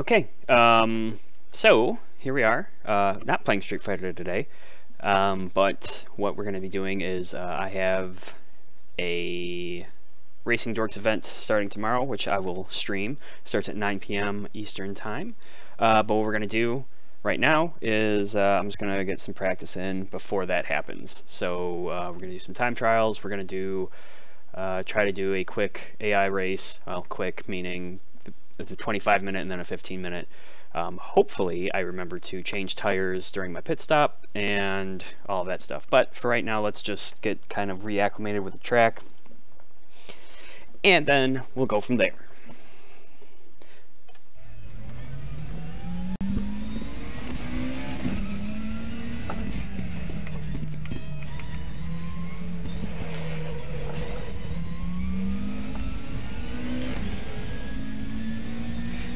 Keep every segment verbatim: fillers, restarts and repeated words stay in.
Okay, um, so here we are, uh, not playing Street Fighter today, um, but what we're going to be doing is uh, I have a Racing Dorks event starting tomorrow, which I will stream. Starts at nine p m Eastern time, uh, but what we're going to do right now is uh, I'm just going to get some practice in before that happens. So uh, we're going to do some time trials, we're going to do, uh, try to do a quick A I race, well, quick meaning the twenty-five minute and then a fifteen minute. Um, hopefully I remember to change tires during my pit stop and all that stuff. But for right now, let's just get kind of reacclimated with the track and then we'll go from there.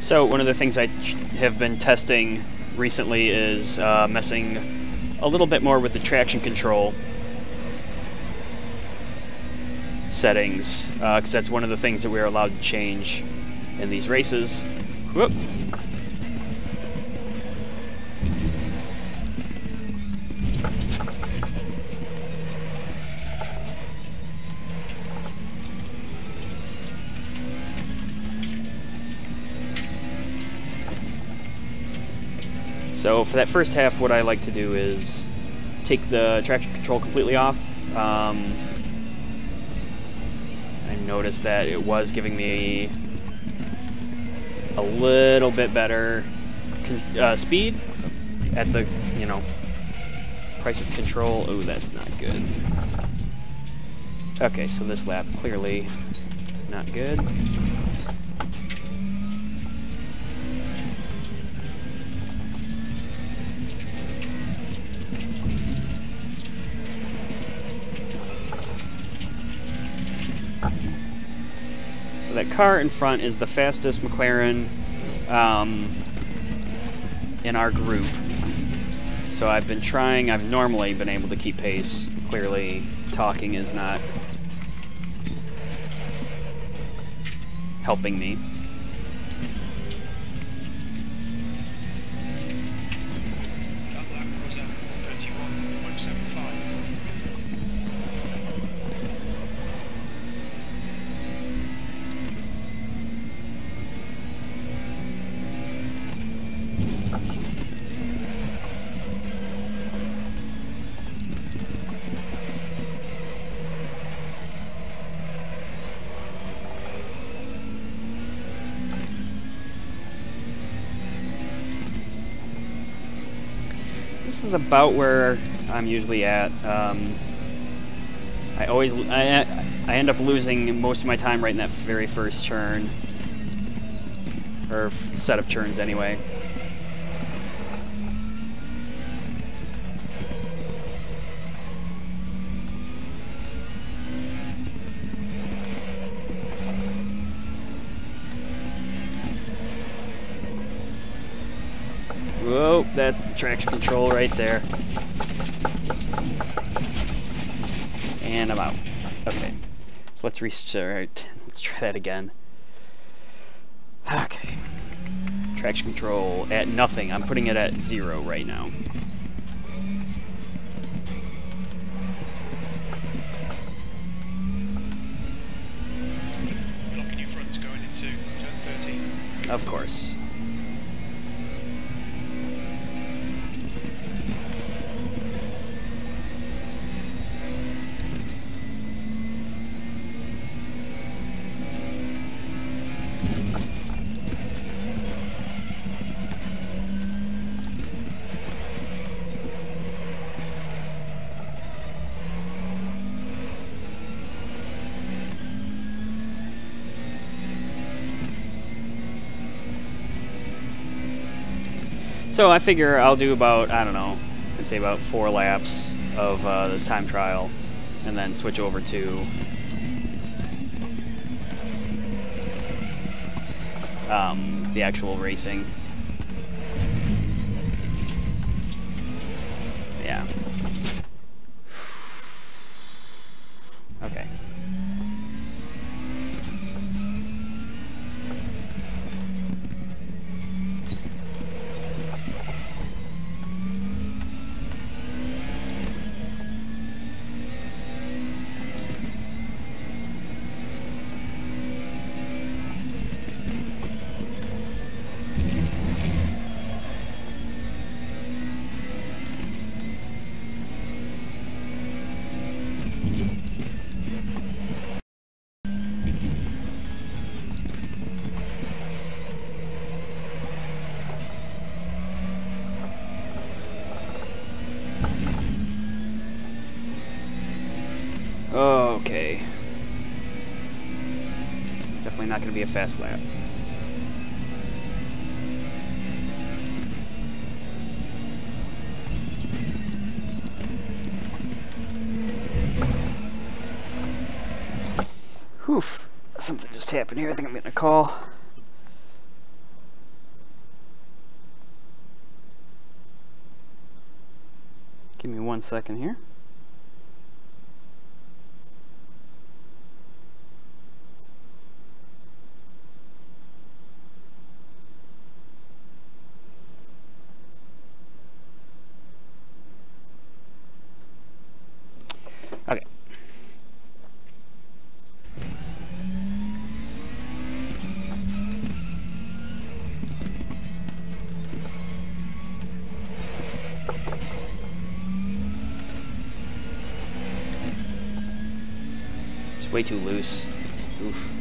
So one of the things I have been testing recently is uh, messing a little bit more with the traction control settings, because uh, that's one of the things that we are allowed to change in these races. Whoop. So for that first half, what I like to do is take the traction control completely off. Um, I noticed that it was giving me a little bit better uh, speed at the, you know, price of control. Oh, that's not good. Okay, so this lap, clearly not good. That car in front is the fastest McLaren um, in our group. So I've been trying, I've normally been able to keep pace. Clearly, talking is not helping me. This is about where I'm usually at. Um, I always I, I end up losing most of my time right in that very first turn, or set of turns anyway. Whoa, that's the traction control right there. And I'm out. Okay, so let's restart. Let's try that again. Okay. Traction control at nothing. I'm putting it at zero right now. Blocking your fronts going into turn thirteen. Of course. So I figure I'll do about, I don't know, I'd say about four laps of uh, this time trial and then switch over to um, the actual racing. Yeah. Okay. Okay. Definitely not going to be a fast lap. Oof, something just happened here. I think I'm getting a call. Give me one second here. Okay. Way too loose. Oof.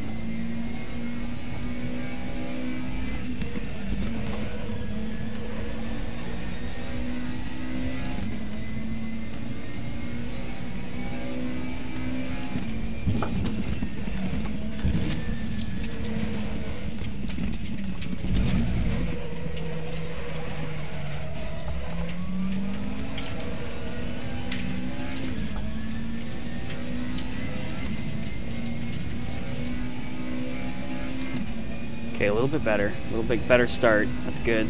Okay, a little bit better. A little bit better start. That's good.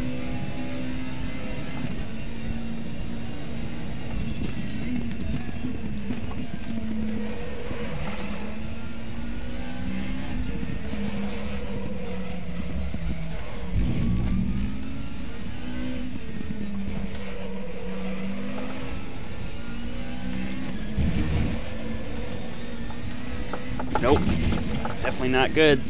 Nope. Definitely not good.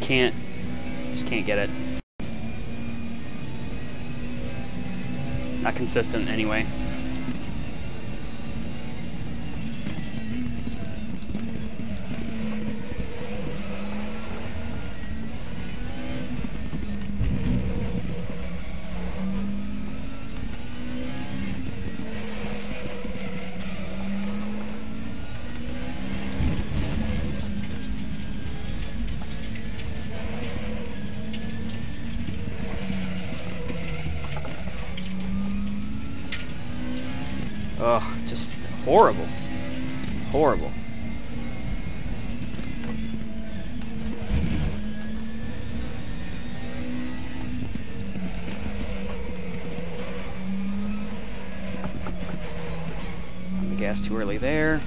Can't, just can't get it. Not consistent anyway. Ugh, just horrible. Horrible. On the gas too early there.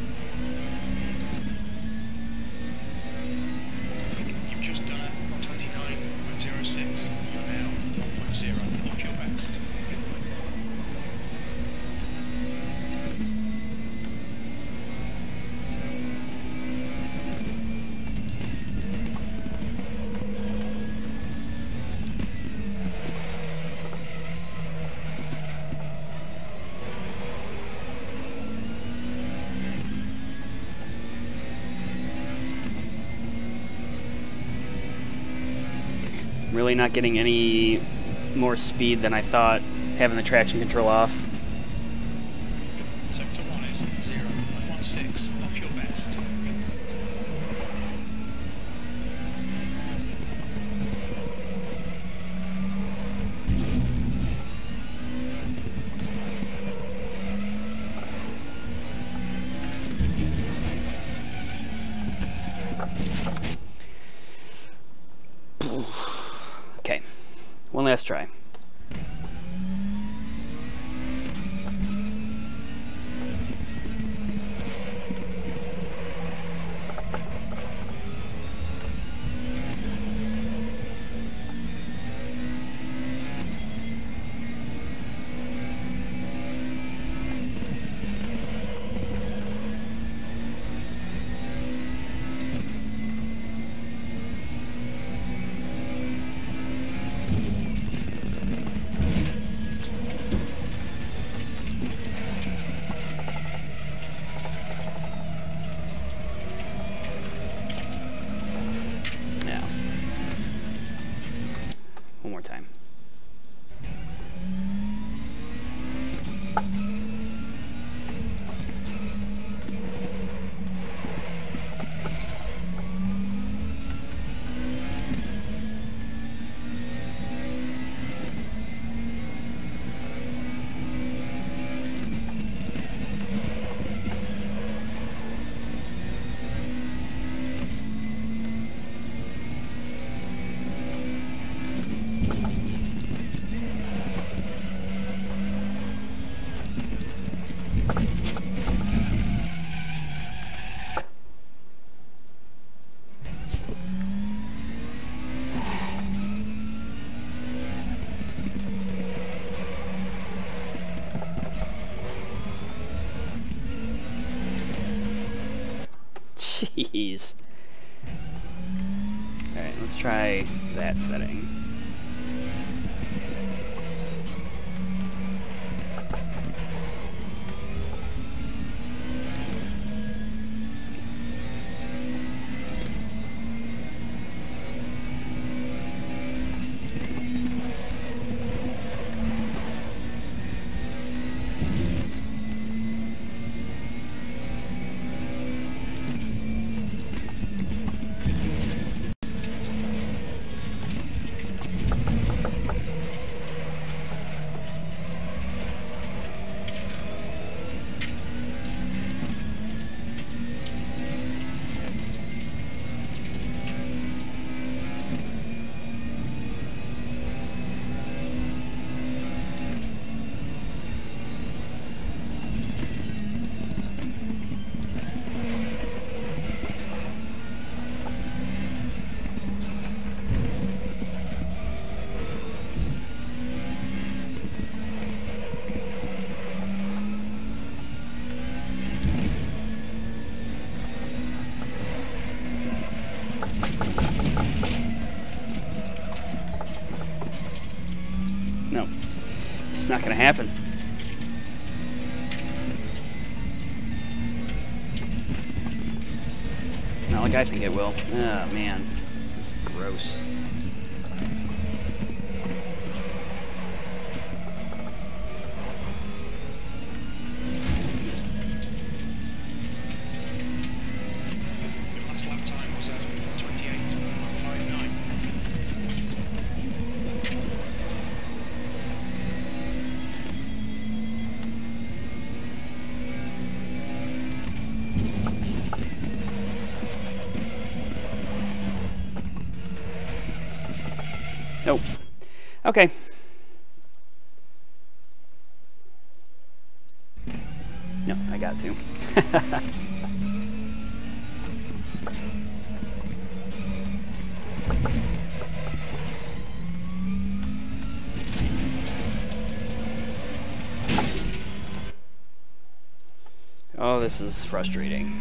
You've just done it. twenty-nine point oh six. You're now one zero. Lock your best. Really not getting any more speed than I thought, having the traction control off. Sector one is zero point one six, off your best. One last try. Jeez. Alright, let's try that setting. It's not gonna happen. Not like I think it will. Oh man, this is gross. Okay. No, I got to. Oh, this is frustrating.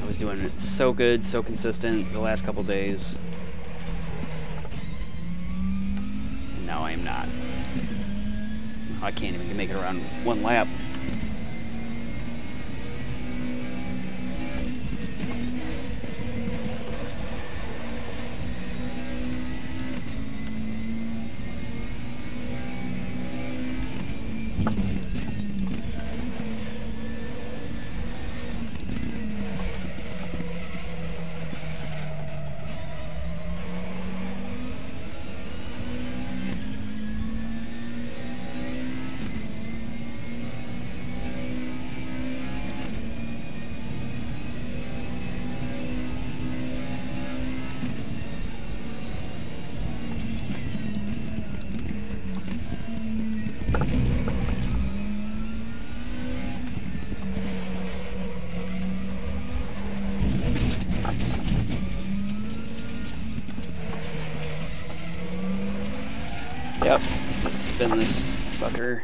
I was doing it so good, so consistent the last couple days. I can't even make it around one lap. Yep, let's just spin this fucker.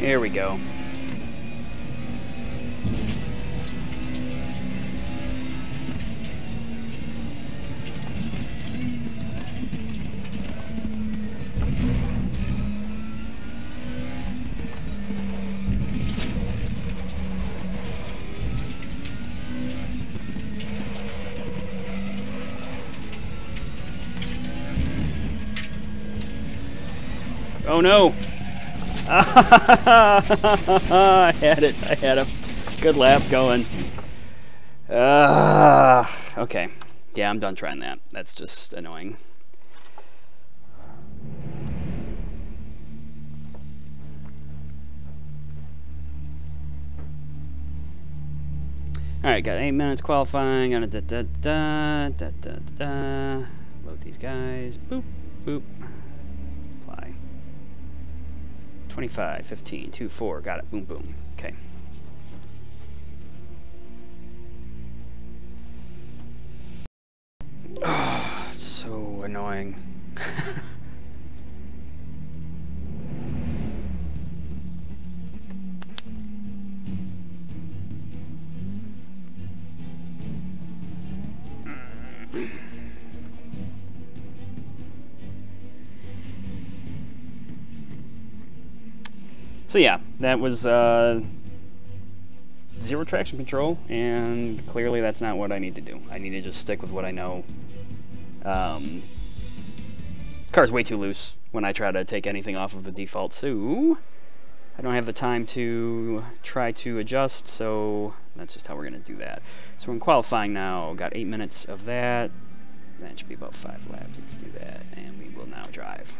Here we go. Oh no! I had it. I had a good lap going. Uh, okay. Yeah, I'm done trying that. That's just annoying. All right, got eight minutes qualifying. Gonna da da da da da da. Load these guys. Boop boop. twenty-five, fifteen, two, four, got it, boom, boom, okay. Oh, it's so annoying. So yeah, that was uh, zero traction control, and clearly that's not what I need to do. I need to just stick with what I know. Um, car's way too loose when I try to take anything off of the default, so I don't have the time to try to adjust, so that's just how we're going to do that. So we're in qualifying now, got eight minutes of that. That should be about five laps, let's do that, and we will now drive.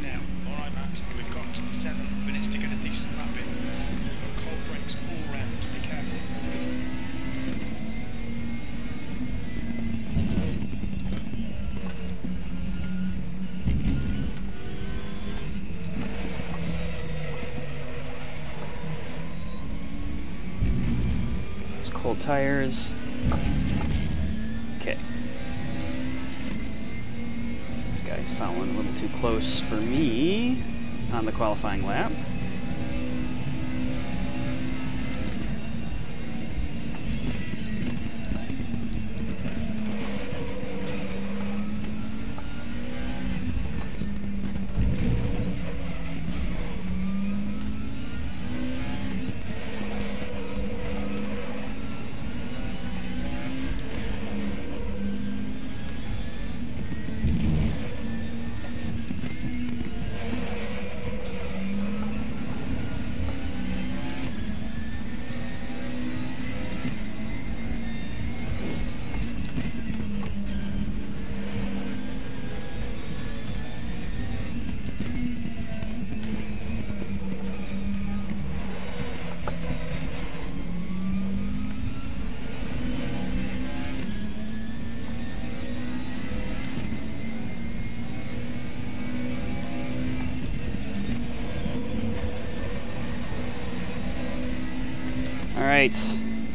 Now, alright Matt, we've got seven minutes to get a decent lap in. We've got cold brakes all round, be careful. Those cold tires. Okay. This guy's following a little too close for me on the qualifying lap.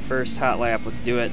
First hot lap, let's do it.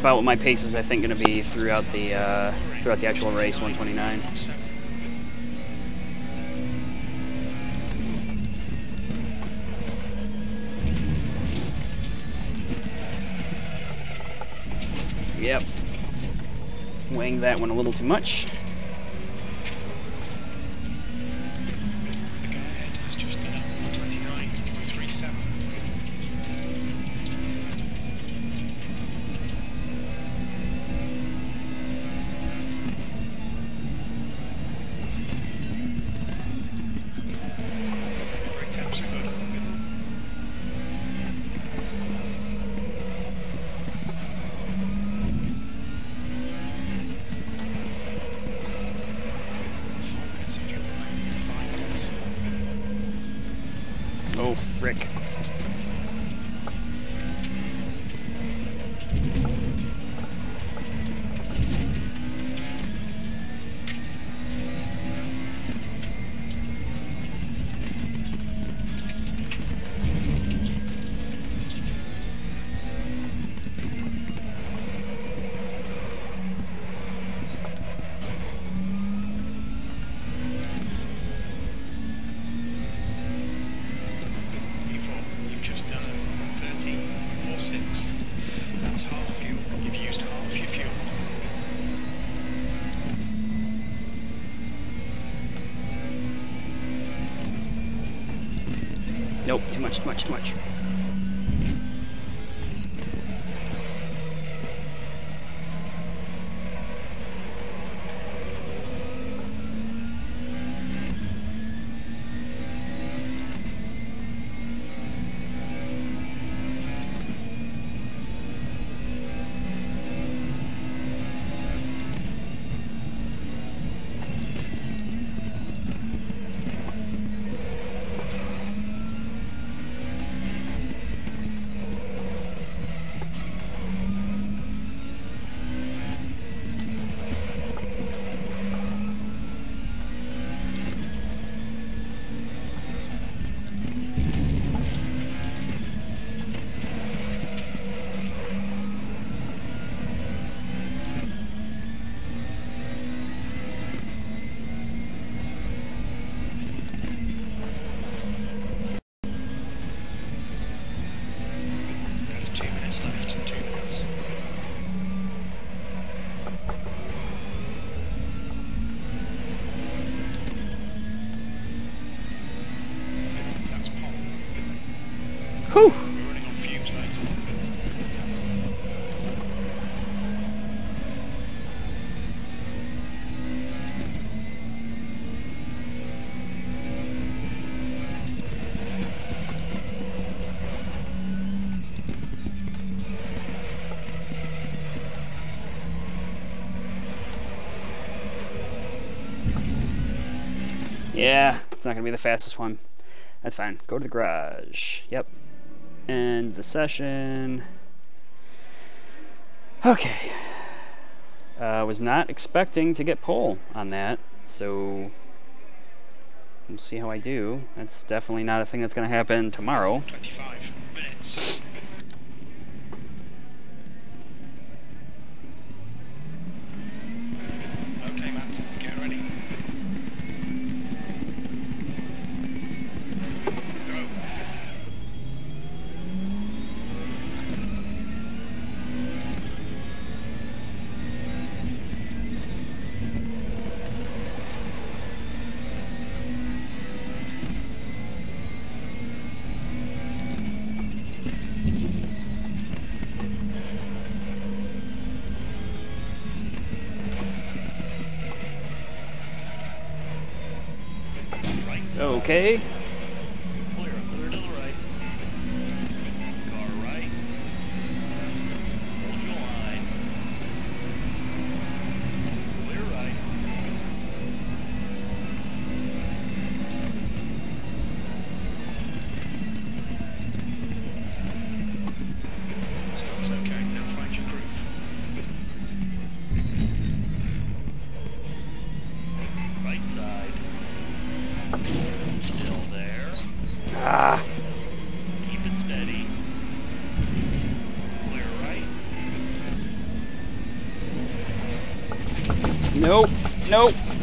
About what my pace is, I think, going to be throughout the uh, throughout the actual race, one twenty-nine. Yep, weighing that one a little too much. Nope, too much, too much, too much. Whew. Yeah, it's not going to be the fastest one. That's fine. Go to the garage. Yep. End the session. Okay. I uh, was not expecting to get pole on that, so we'll see how I do. That's definitely not a thing that's going to happen tomorrow. twenty-five minutes. Okay, Matt, get ready. Okay. Clear, clear to the right. Car right. Hold your line. Clear right. Nope. Nope. Okay.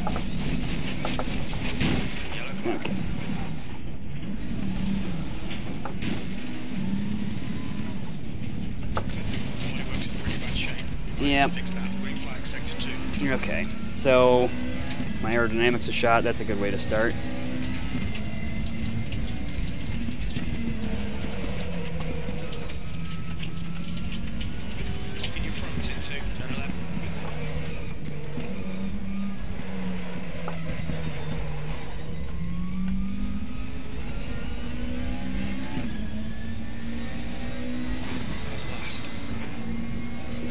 Yep. Okay. So, my aerodynamics is shot. That's a good way to start.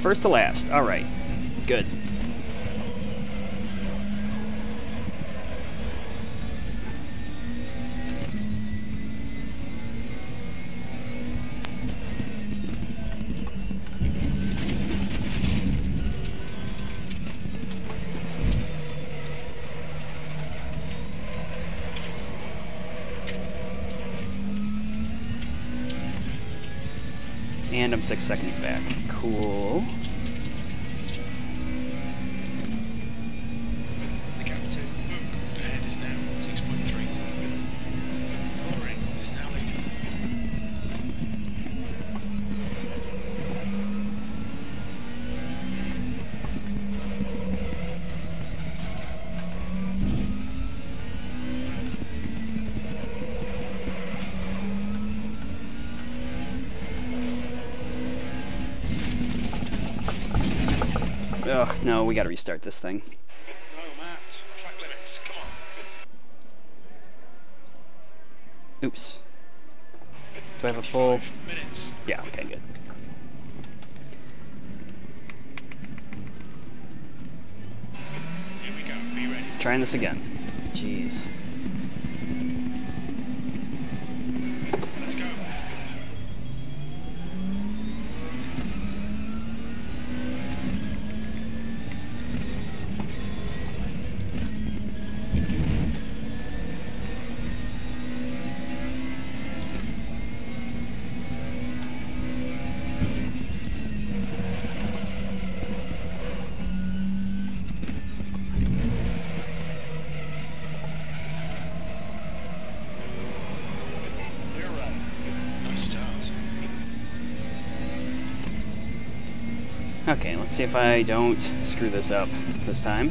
First to last. All right. Good. And I'm six seconds back. Cool. Ugh, no, we gotta restart this thing. No, Matt. Track limits, come on. Oops. Do I have a full... minutes. Yeah, okay, good. Here we go, be ready. Trying this again. Jeez. Okay, let's see if I don't screw this up this time.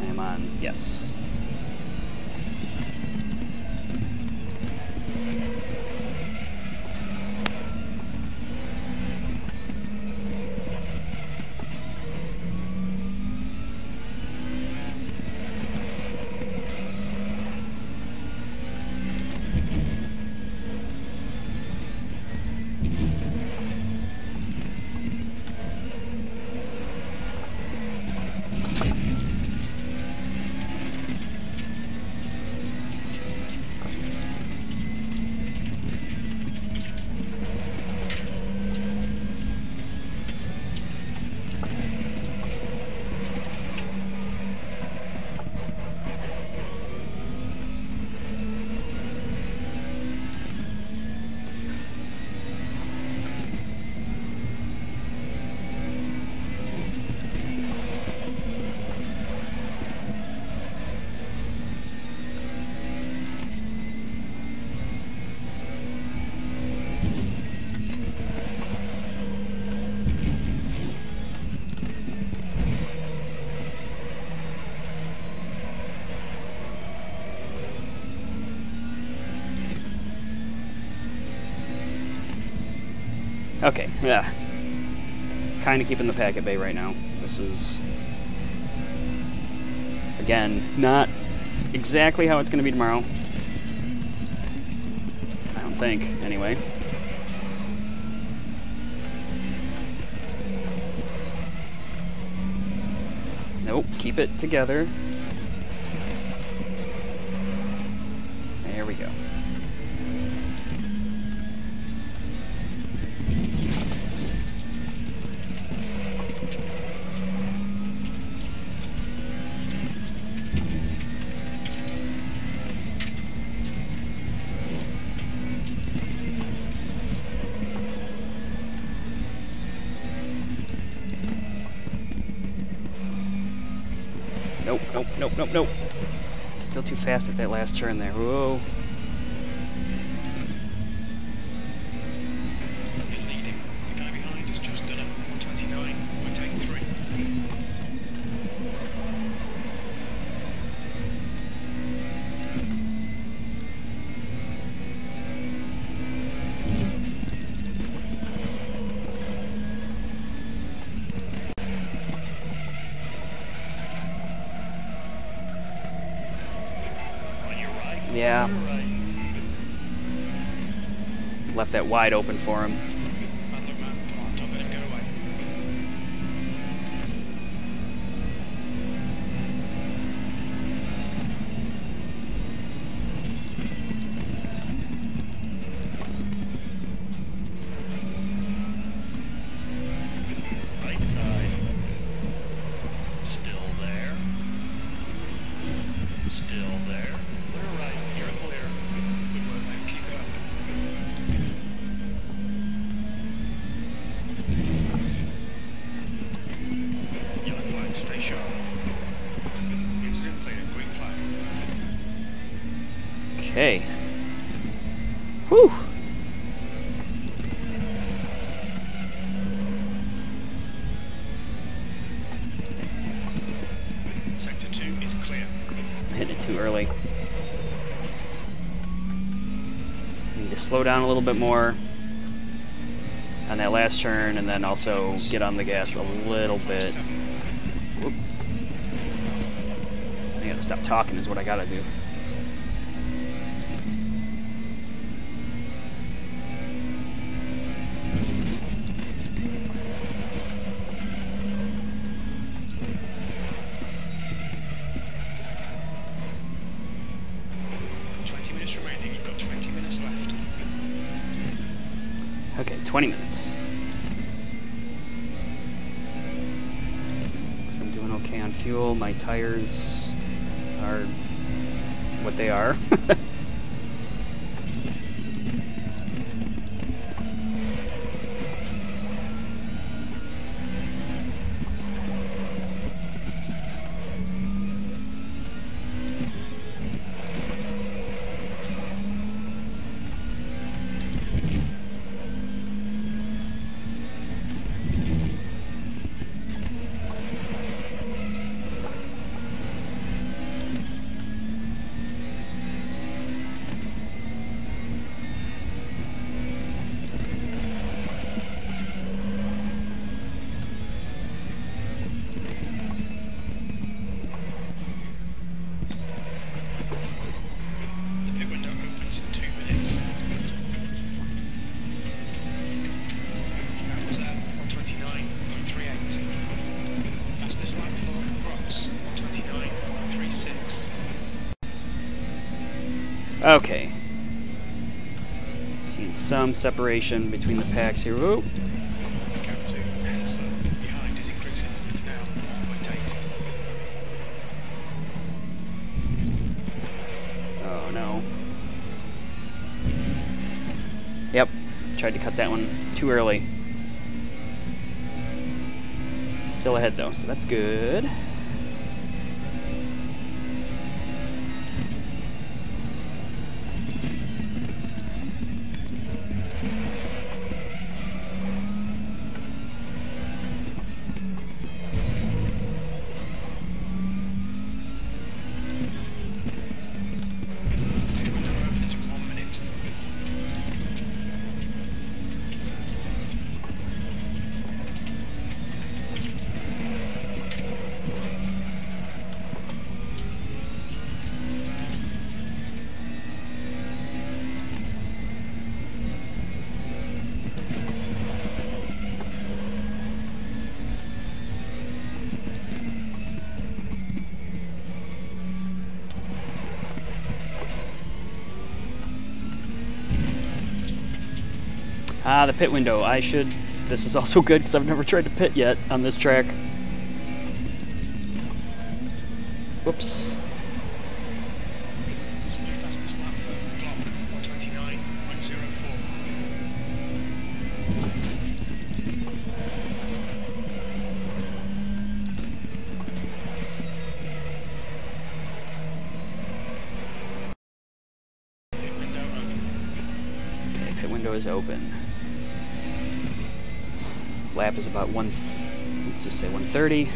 I am on, yes. Okay, yeah. Kind of keeping the pack at bay right now. This is, again, not exactly how it's going to be tomorrow. I don't think, anyway. Nope, keep it together. There we go. nope, nope, nope, nope, nope. Still too fast at that last turn there. Whoa. Yeah. Left that wide open for him. Slow down a little bit more on that last turn, and then also get on the gas a little bit. Whoop. I gotta stop talking is what I gotta do. twenty minutes. So I'm doing okay on fuel. My tires are what they are. Okay, seeing some separation between the packs here. Whoa. Oh no. Yep, tried to cut that one too early. Still ahead though, so that's good. Ah, the pit window. I should... This is also good because I've never tried to pit yet on this track. Whoops. window is open. Lap is about one, let's just say one thirty.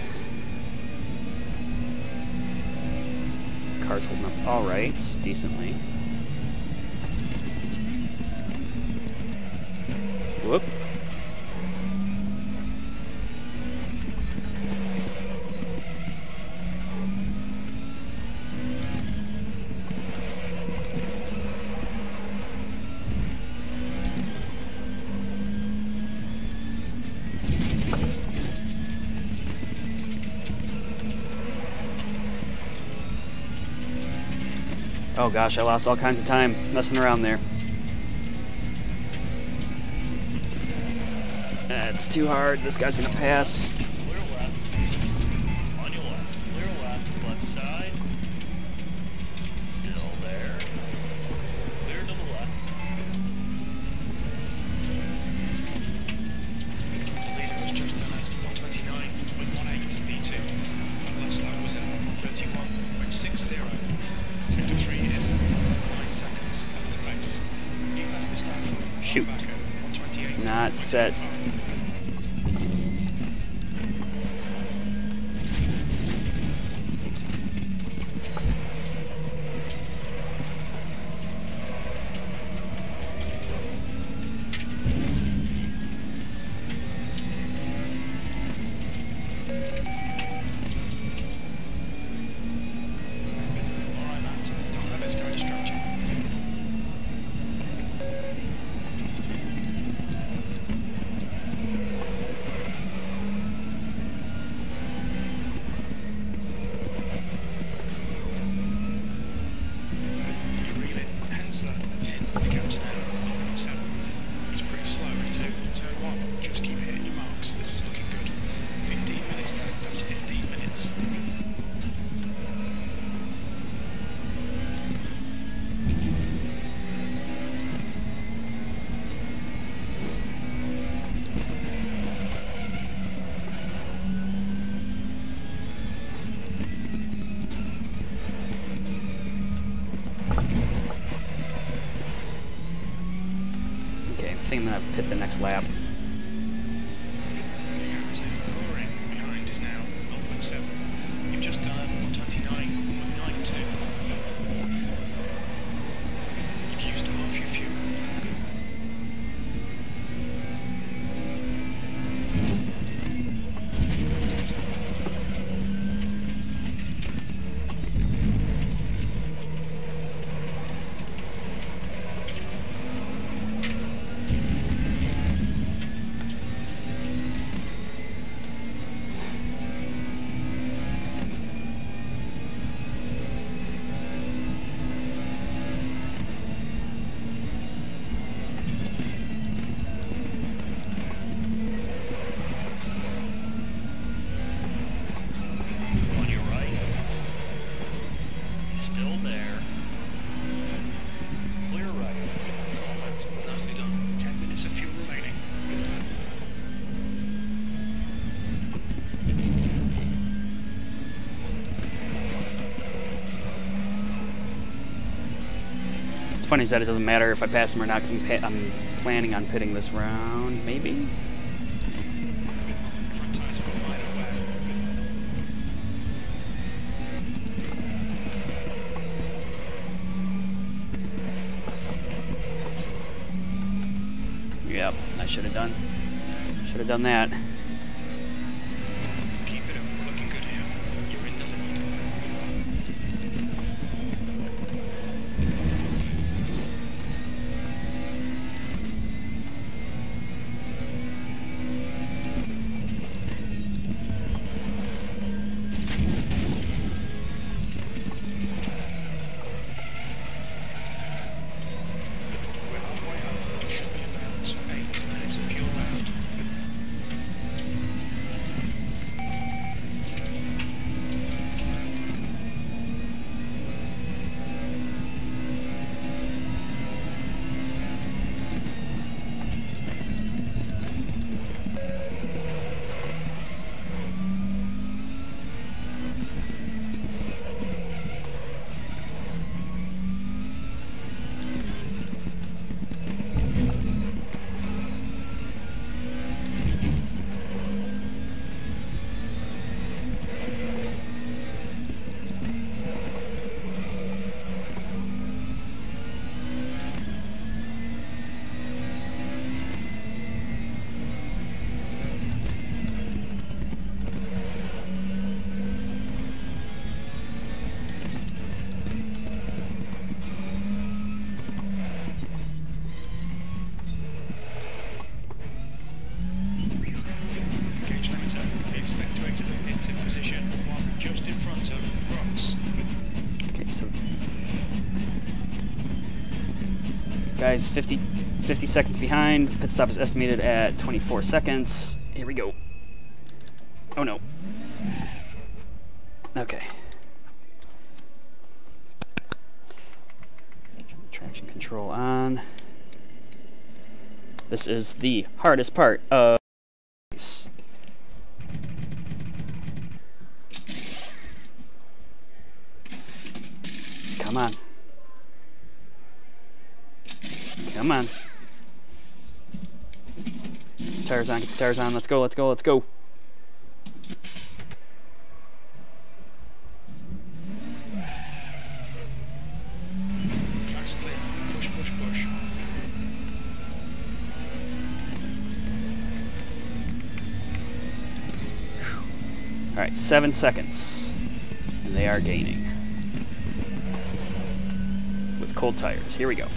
Car's holding up all right, decently. Whoop. Oh gosh, I lost all kinds of time messing around there. That's too hard. This guy's gonna pass. Clear left. On your left. Clear left. Left side. Still there. Clear to the left. Leader was just done at one twenty-nine point one eight speed two. Last lap was at one thirty-one point six zero. Sector three is nine seconds after the race. New fastest lap. Shoot. Not set. Pit the next lap. Funny is that it doesn't matter if I pass him or not, because I'm, I'm planning on pitting this round, maybe? Yep, I should have done, should have done that. guy's fifty, fifty seconds behind. Pit stop is estimated at twenty-four seconds. Here we go. Oh no. Okay. Traction control on. This is the hardest part of the race. Come on. Come on. Get the tires on, get the tires on. Let's go, let's go, let's go. Alright, seven seconds. And they are gaining. With cold tires. Here we go.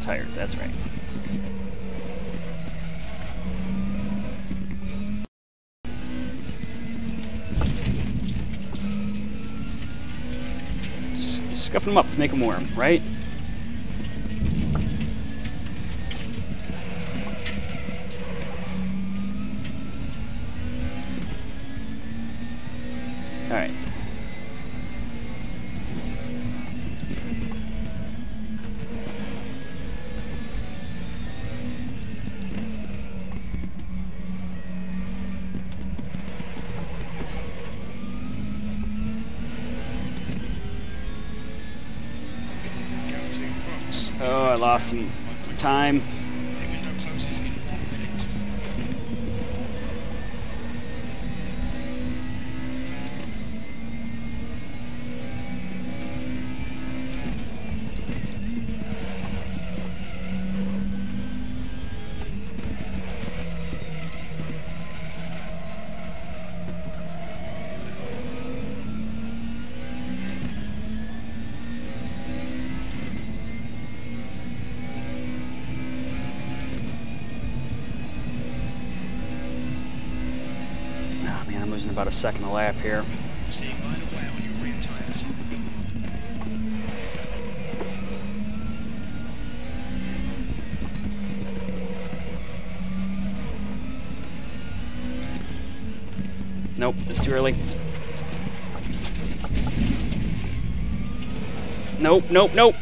Tires, that's right. Just scuff them up to make them warm, right? Some, some time. About a second a lap here. Nope, it's too early. Nope, nope, nope.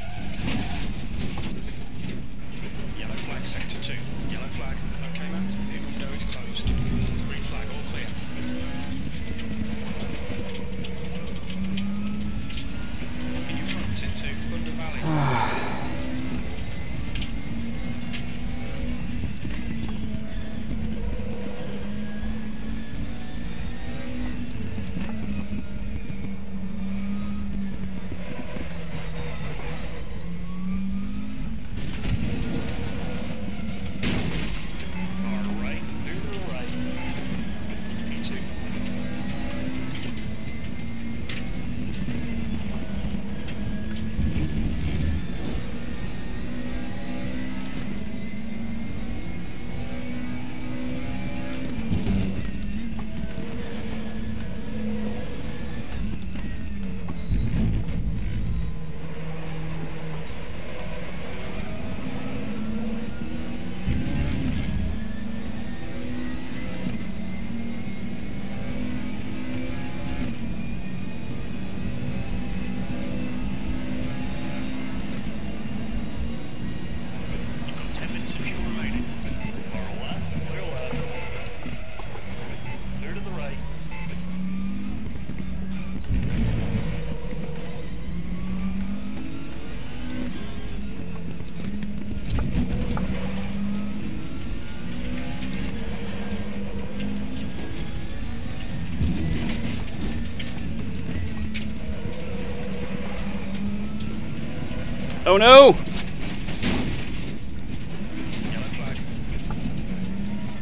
Oh no!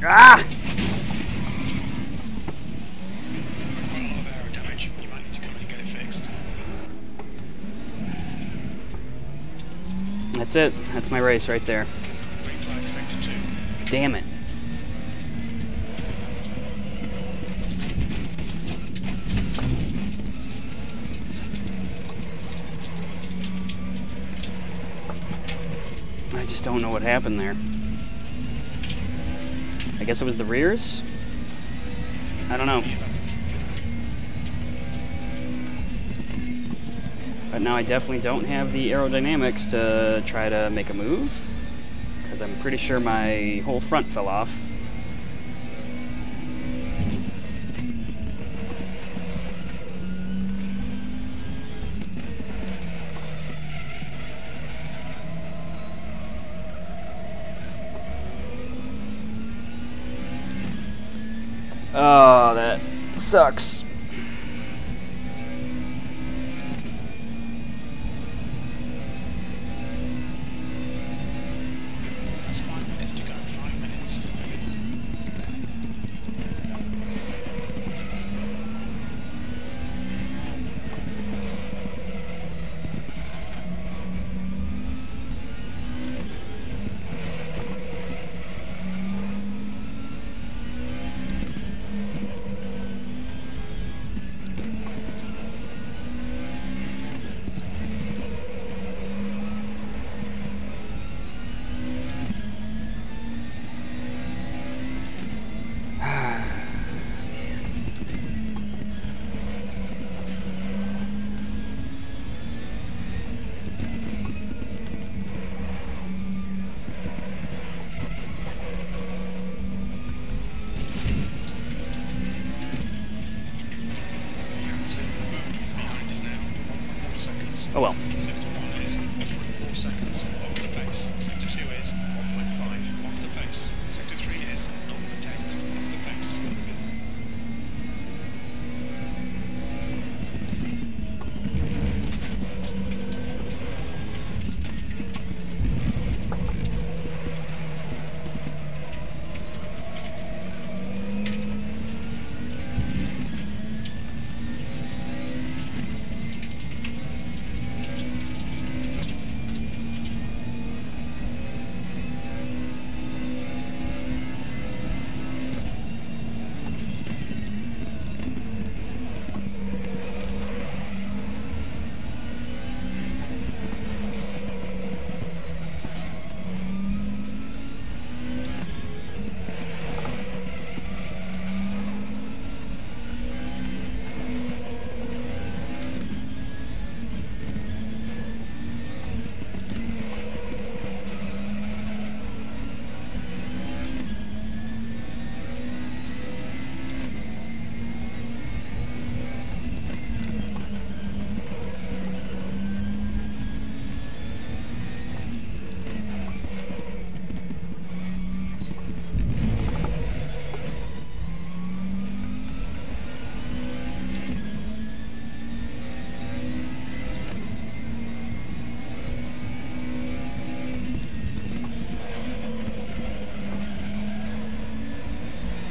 Ah! That's it. That's my race right there. Damn it. I just don't know what happened there. I guess it was the rears? I don't know. But now I definitely don't have the aerodynamics to try to make a move, because I'm pretty sure my whole front fell off. Oh, that sucks.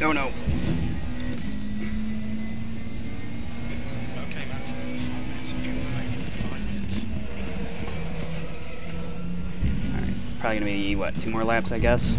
Oh no. Alright, it's probably gonna be, what, two more laps, I guess?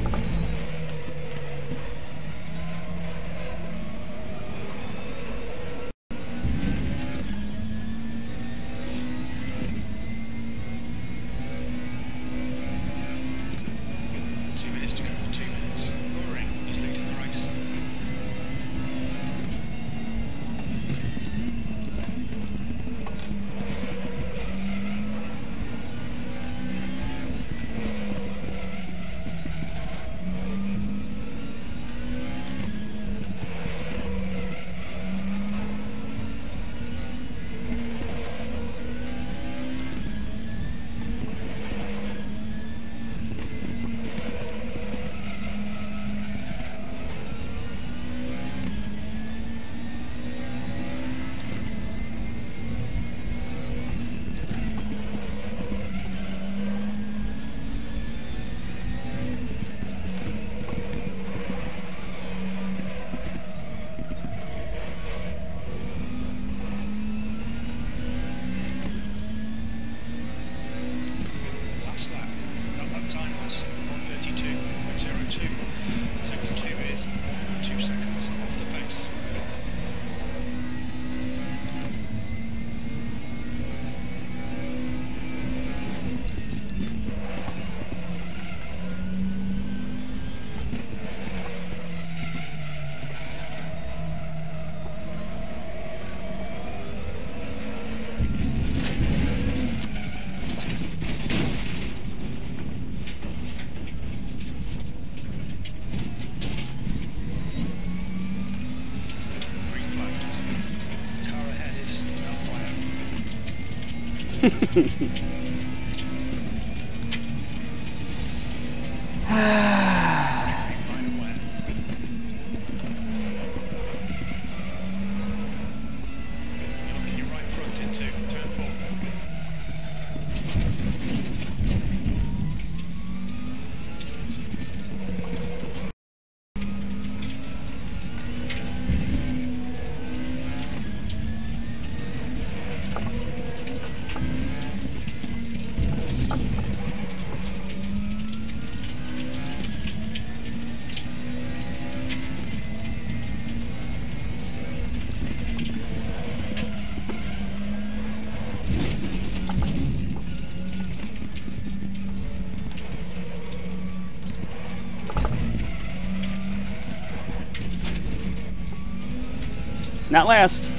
Not last.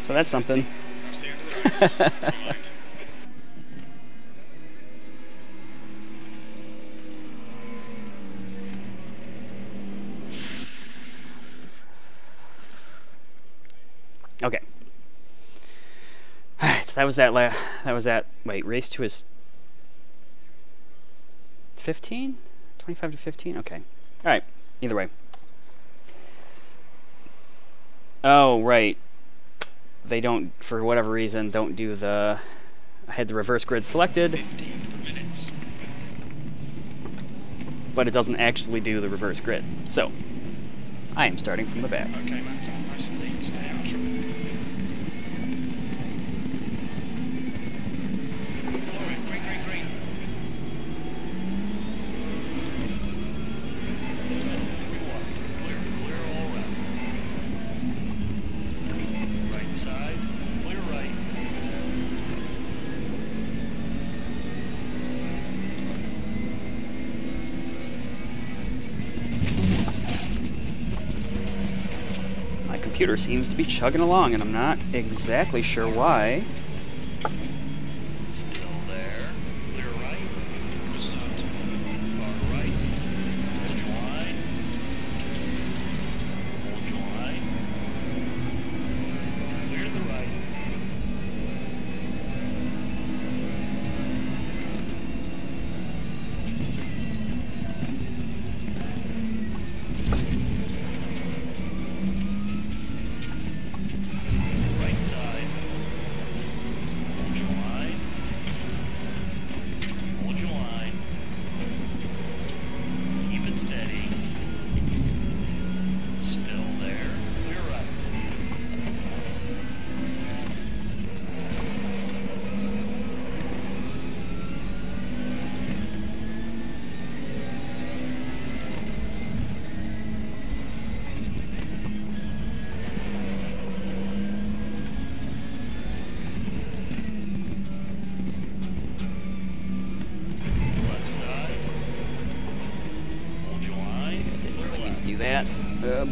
So that's something. Okay. All right. So that was that. La that was that. Wait. Race to his fifteen. twenty-five to fifteen? Okay. Alright. Either way. Oh, right. They don't, for whatever reason, don't do the... I had the reverse grid selected. But it doesn't actually do the reverse grid. So, I am starting from the back. Okay, Matt. Nice lead. Stay out. Computer seems to be chugging along, and I'm not exactly sure why.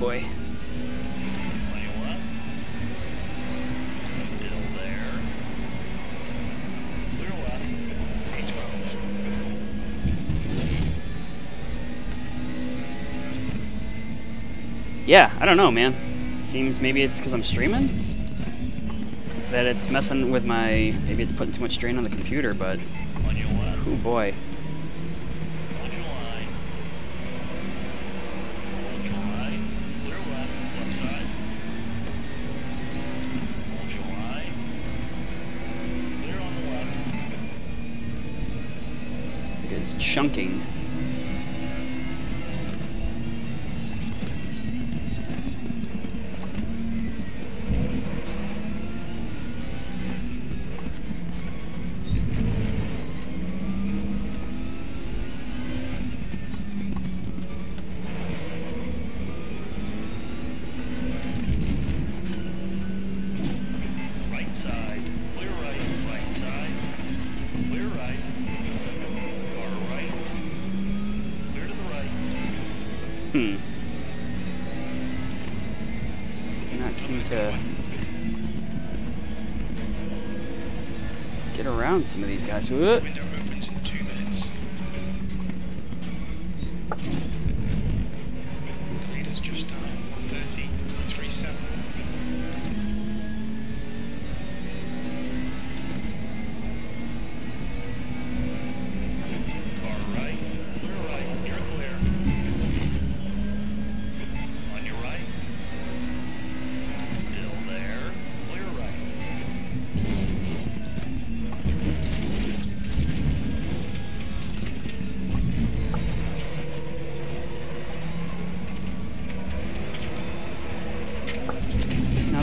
Boy. Yeah, I don't know, man. It seems maybe it's because I'm streaming that it's messing with my. Maybe it's putting too much strain on the computer, but. Oh boy. Chunking. Some of these guys. Whoa.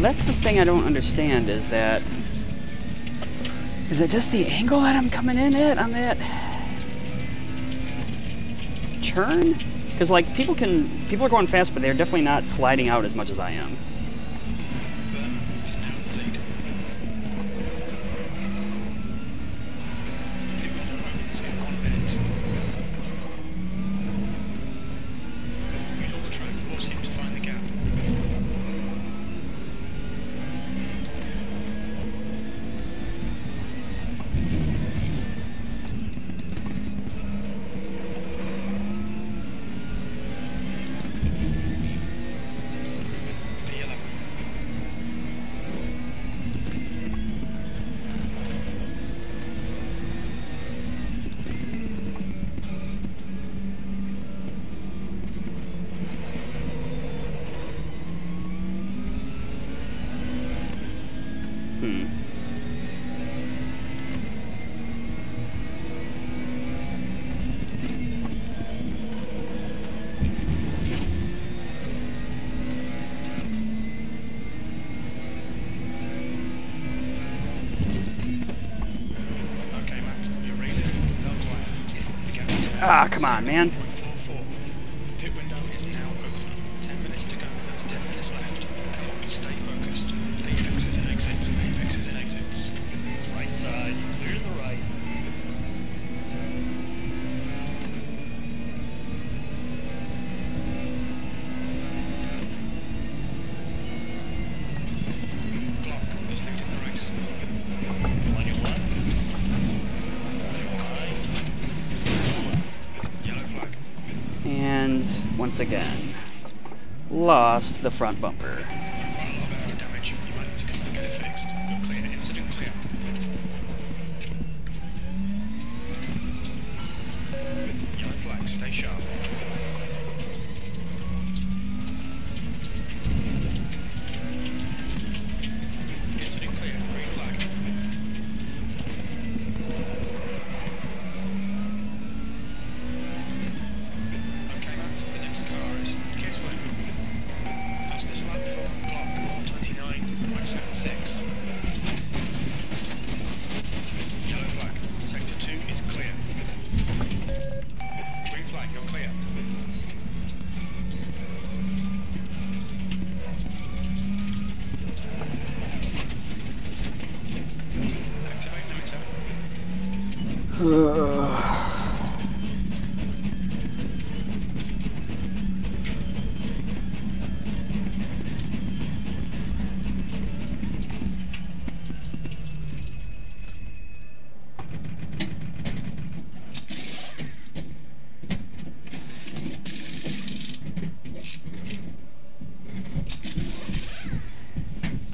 that's the thing I don't understand is that... Is it just the angle that I'm coming in at on that turn? Because like people can people are going fast, but they're definitely not sliding out as much as I am. Ah, come on, man. Pit window is now open. Ten minutes to go. That's ten minutes left. Come on, stay focused. Apexes and exits. Apexes and exits. Right side. Clear to the right. Clock is limited to the race. On your left. And once again, lost the front bumper.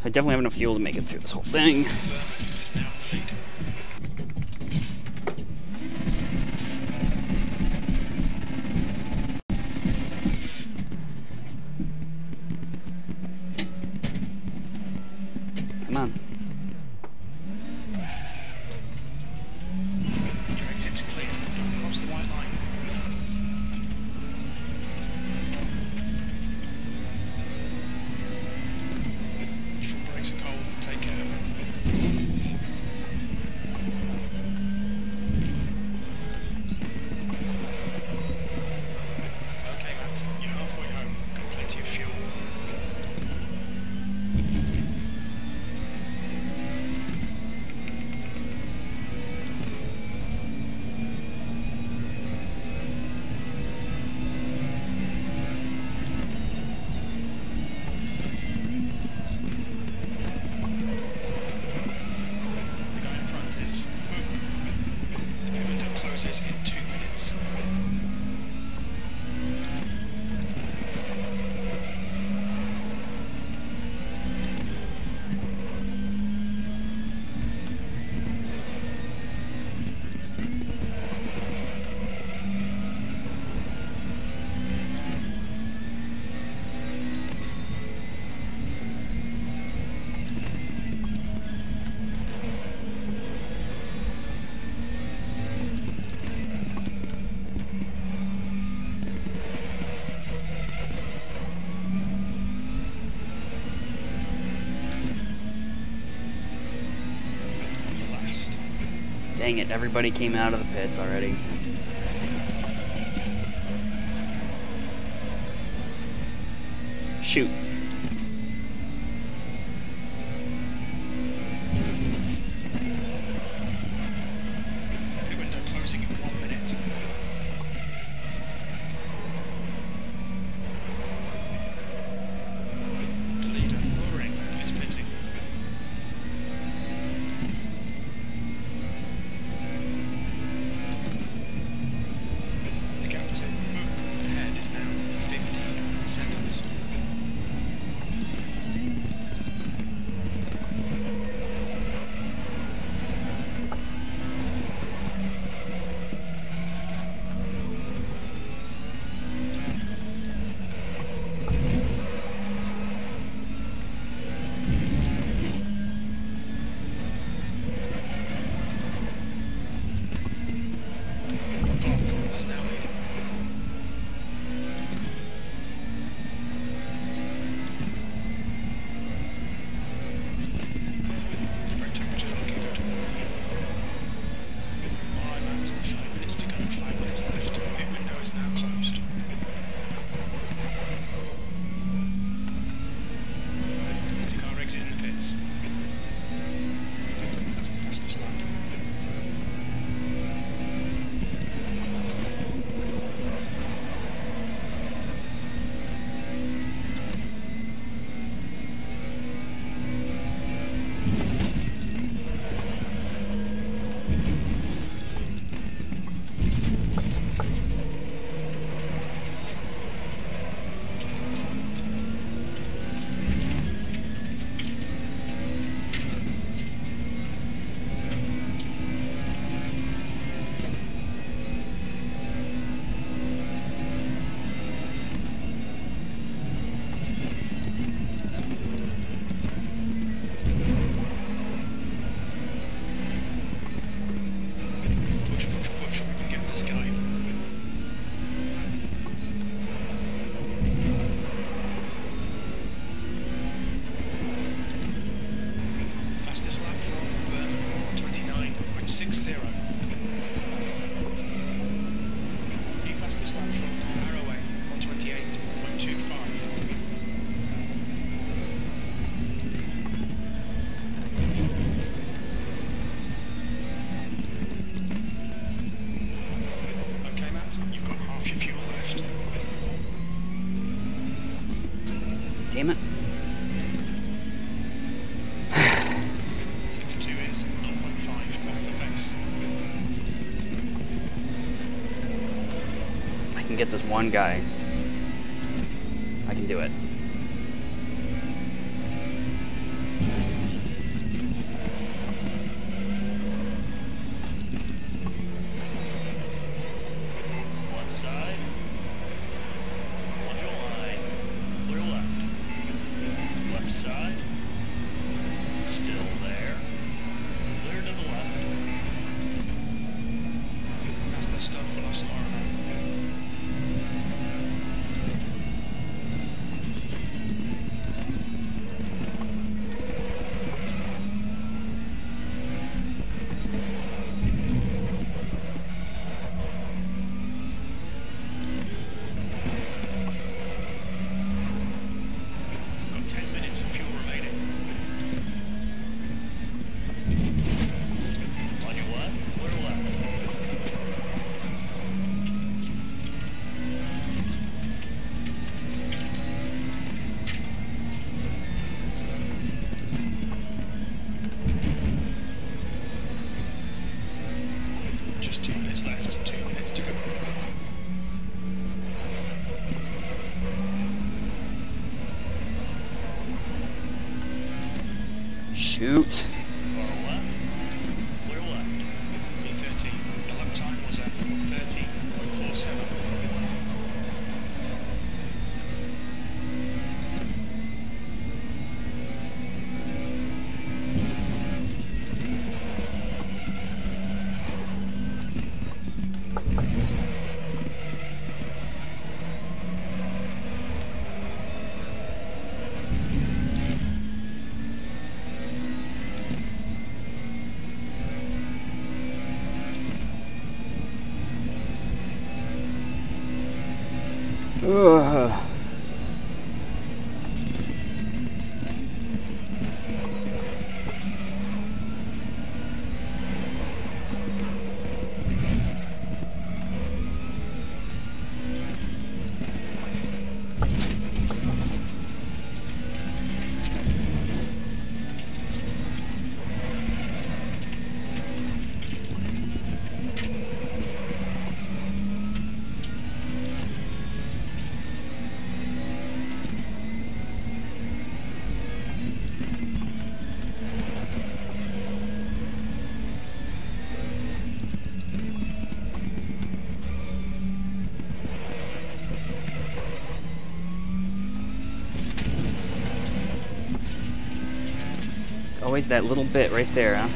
I definitely have enough fuel to make it through this whole thing. Come on. Your exit's clear. Cross the white line. Full brakes are cold. Take care. Dang it, everybody came out of the pits already. Shoot. Get this one guy. I can do it. Shoot. Ugh. Always that little bit right there, huh?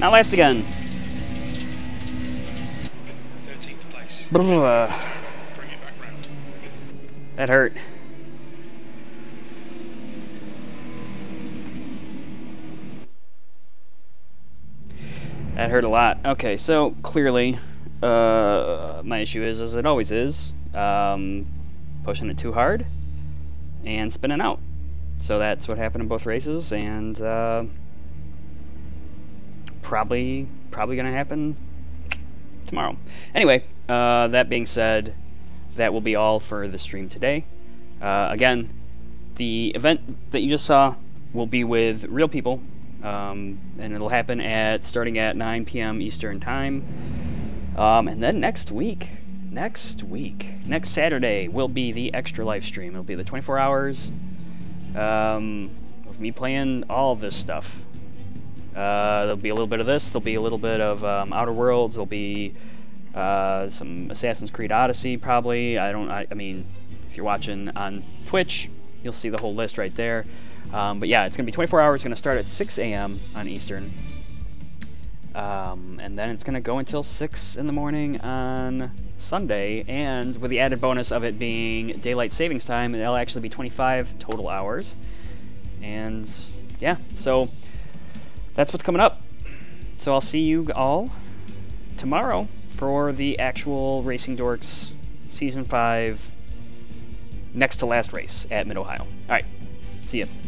Now last again. thirteenth place. Brr. Bring it back round. That hurt. That hurt a lot. Okay, so clearly, uh, my issue is, as it always is, um, pushing it too hard and spinning out. So that's what happened in both races, and. Uh, Probably, probably gonna happen tomorrow. Anyway, uh, that being said, that will be all for the stream today. Uh, again, the event that you just saw will be with real people, um, and it'll happen at starting at nine P M Eastern time. Um, and then next week, next week, next Saturday will be the extra live stream. It'll be the twenty-four hours um, of me playing all this stuff. Uh, there'll be a little bit of this, there'll be a little bit of um, Outer Worlds, there'll be uh, some Assassin's Creed Odyssey probably. I don't, I, I mean, if you're watching on Twitch, you'll see the whole list right there. Um, but yeah, it's going to be twenty-four hours, it's going to start at six A M on Eastern. Um, and then it's going to go until six in the morning on Sunday, and with the added bonus of it being daylight savings time, it'll actually be twenty-five total hours. And yeah, so... that's what's coming up. So I'll see you all tomorrow for the actual Racing Dorks Season five next to last race at Mid-Ohio. All right, see ya.